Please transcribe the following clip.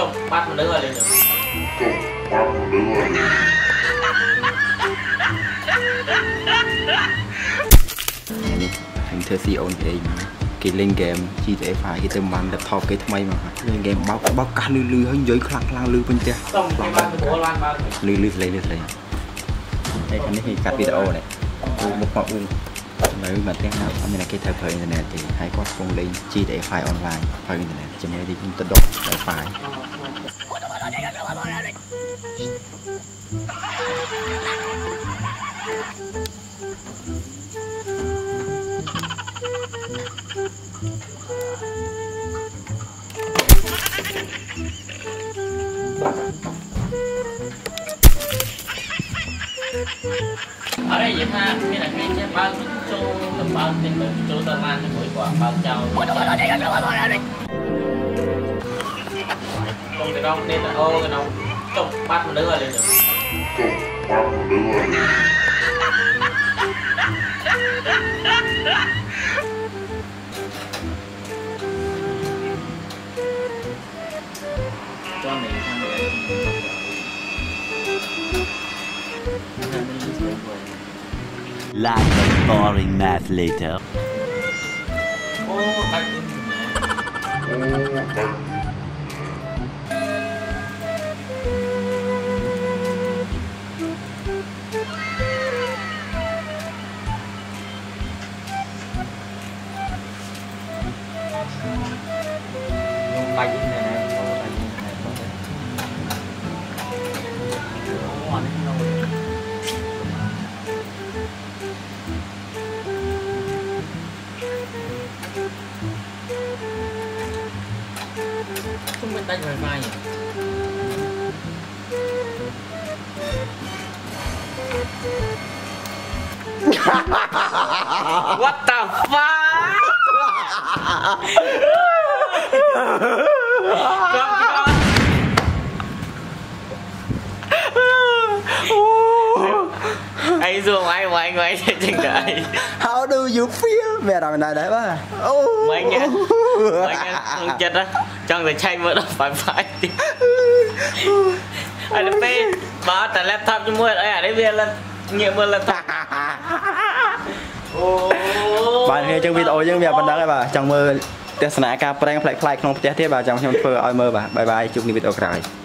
chụp bắt một đứa lên được. Chụp bắt một đứa lên. Anh chơi si ổn định. Cái lên game chỉ để phải cái tầm màn đặt thọc cái thay mà lên game bao cá lư hơi dưới khăn lư bên kia. Xong cái màn của Lan bao. Lư lấy. Đây cái này thì cắt video này. Một mẫu ung. Nếu mà tiếng nào anh là cái thời thời internet thì hãy có công lý chi để file online thời internet cho nên đi cũng tự động để file. Ở đây vậy ha, cái này cái bao cho tầm bao tiền mình cho tầm ăn mỗi quả bao chào. Không được đâu, nên là ô cái nào chụp bắt một đứa lên được. Chụp bắt một đứa lên. Cho này thằng này. Like a boring math later. Không bên tay ngoài vai nhỉ? What the fuck? Anh dùng ai mà anh ngoài trên trình đợi. How do you feel? Mẹ đòi mình đòi đấy quá. Mà anh không chết á. Trong rồi chạy mượn phải anh là phê báo tả laptop cho mua ấy à đấy bia lên nghiệm mượn laptop bạn nghe trong video nhưng mẹ vẫn đang ấy bà trong mơ test sná ca prank play play không test thế bà trong phơi oi mơ bà bye bye chúc đi video lại